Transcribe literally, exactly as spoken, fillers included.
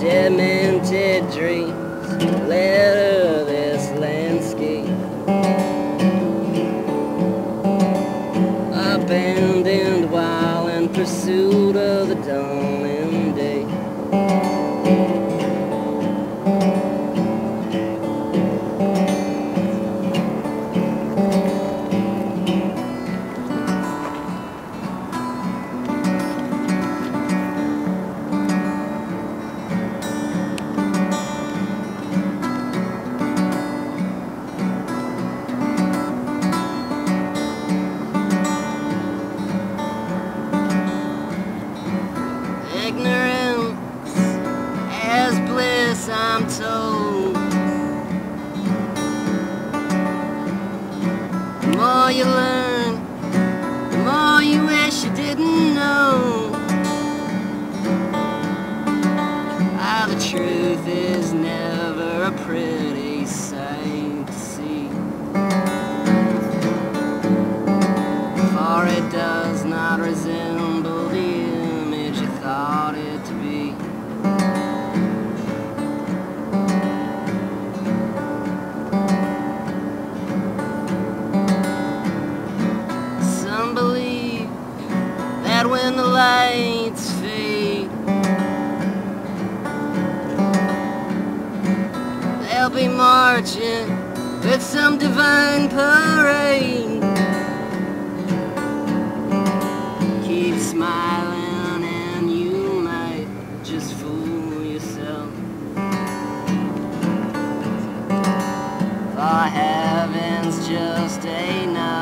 demented dreams litter this landscape. Abandoned while in pursuit of the dawning day. Ignorance as bliss, I'm told. The more you learn, the more you wish you didn't know. Ah, the truth is never a pretty sight to see, for it does not resemble the image you thought it to be. Some believe that when the lights fade, they'll be marching with some divine parade. Keep smiling, just fool yourself, for heaven's just a night.